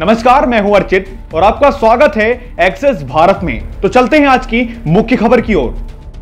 नमस्कार, मैं हूं अर्चित और आपका स्वागत है एक्सेस भारत में। तो चलते हैं आज की मुख्य खबर की ओर।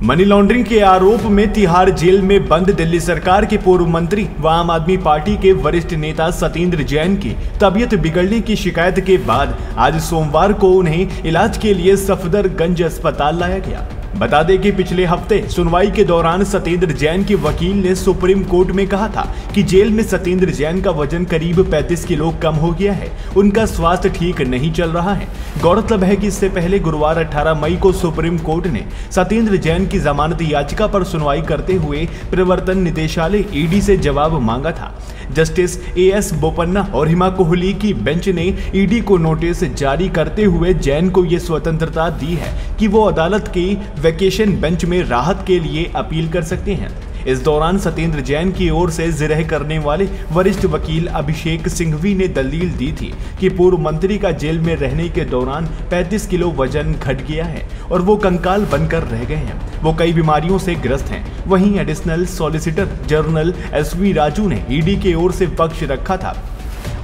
मनी लॉन्ड्रिंग के आरोप में तिहाड़ जेल में बंद दिल्ली सरकार के पूर्व मंत्री व आम आदमी पार्टी के वरिष्ठ नेता सत्येंद्र जैन की तबीयत बिगड़ने की शिकायत के बाद आज सोमवार को उन्हें इलाज के लिए सफदरजंग अस्पताल लाया गया। बता दें कि पिछले हफ्ते सुनवाई के दौरान सत्येंद्र जैन के वकील ने सुप्रीम कोर्ट में कहा था कि जेल में सत्येंद्र जैन का वजन करीब 35 किलो कम हो गया है, उनका स्वास्थ्य ठीक नहीं चल रहा है। गौरतलब है कि इससे पहले गुरुवार 18 मई को सुप्रीम कोर्ट ने सत्येंद्र जैन की जमानत याचिका पर सुनवाई करते हुए प्रवर्तन निदेशालय ईडी से जवाब मांगा था। जस्टिस ए एस बोपन्ना और हिमा कोहली की बेंच ने ईडी को नोटिस जारी करते हुए जैन को ये स्वतंत्रता दी है कि वो अदालत की वेकेशन बेंच में राहत के लिए अपील कर सकते हैं। इस दौरान सत्येंद्र जैन की ओर से जिरह करने वाले वरिष्ठ वकील अभिषेक सिंघवी ने दलील दी थी कि पूर्व मंत्री का जेल में रहने के दौरान 35 किलो वजन घट गया है और वो कंकाल बनकर रह गए हैं। वो कई बीमारियों से ग्रस्त हैं। वहीं additional solicitor general S V. Raju ने ईडी की ओर से पक्ष रखा था।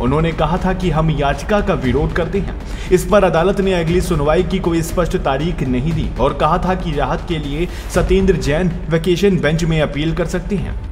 उन्होंने कहा था कि हम याचिका का विरोध करते हैं। इस पर अदालत ने अगली सुनवाई की कोई स्पष्ट तारीख नहीं दी और कहा था कि राहत के लिए सत्येंद्र जैन वेकेशन बेंच में अपील कर सकते हैं।